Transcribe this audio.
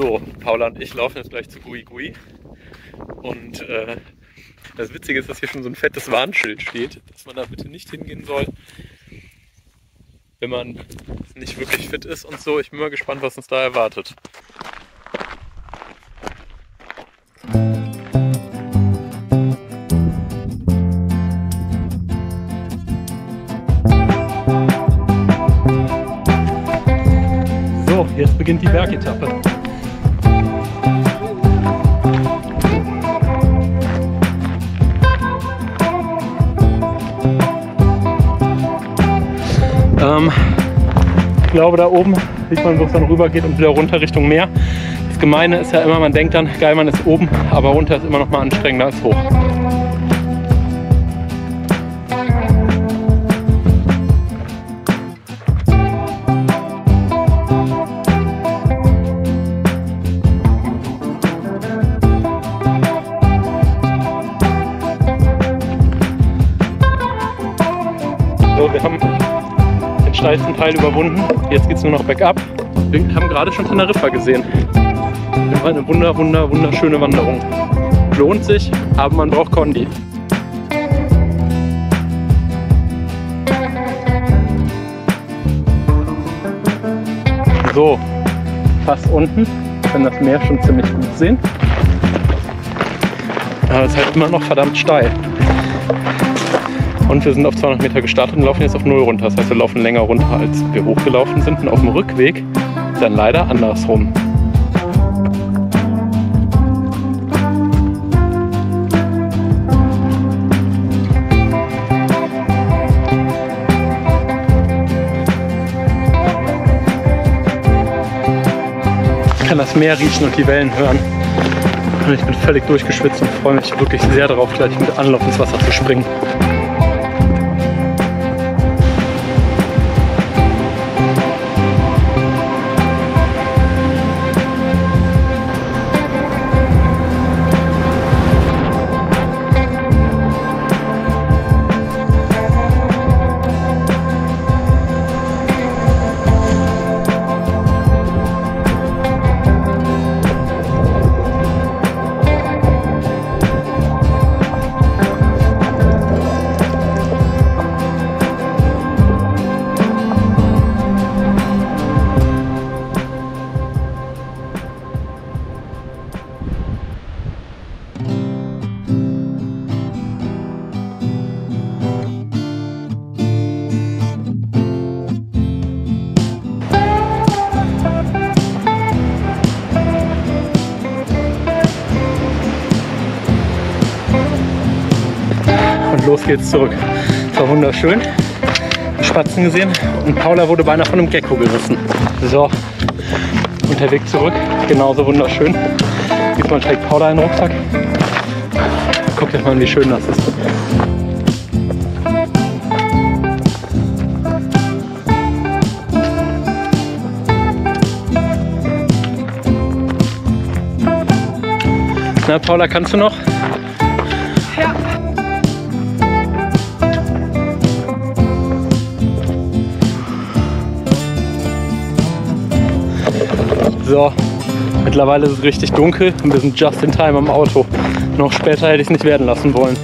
So, Paula und ich laufen jetzt gleich zu Güigüi. Und das Witzige ist, dass hier schon so ein fettes Warnschild steht, dass man da bitte nicht hingehen soll, wenn man nicht wirklich fit ist und so. Ich bin mal gespannt, was uns da erwartet. So, jetzt beginnt die Bergetappe. Ich glaube, da oben sieht man, wo es dann rüber geht und wieder runter Richtung Meer. Das Gemeine ist ja immer, man denkt dann, geil, man ist oben, aber runter ist immer noch mal anstrengender als hoch. So, wir haben den steilsten Teil überwunden. Jetzt geht es nur noch bergab. Wir haben gerade schon Teneriffa gesehen. Das war eine wunderschöne Wanderung. Lohnt sich, aber man braucht Kondi. So, fast unten. Wir können das Meer schon ziemlich gut sehen. Aber es ist halt immer noch verdammt steil. Und wir sind auf 200 Meter gestartet und laufen jetzt auf 0 runter. Das heißt, wir laufen länger runter, als wir hochgelaufen sind. Und auf dem Rückweg dann leider andersrum. Ich kann das Meer riechen und die Wellen hören. Und ich bin völlig durchgeschwitzt und freue mich wirklich sehr darauf, gleich mit Anlauf ins Wasser zu springen. Los geht's zurück. Es war wunderschön. Spatzen gesehen und Paula wurde beinahe von einem Gecko gerissen. So, und der Weg zurück, genauso wunderschön. Diesmal trägt Paula einen Rucksack. Guckt euch mal an, wie schön das ist. Na, Paula, kannst du noch? Ja. So, mittlerweile ist es richtig dunkel und wir sind just in time am Auto. Noch später hätte ich es nicht werden lassen wollen.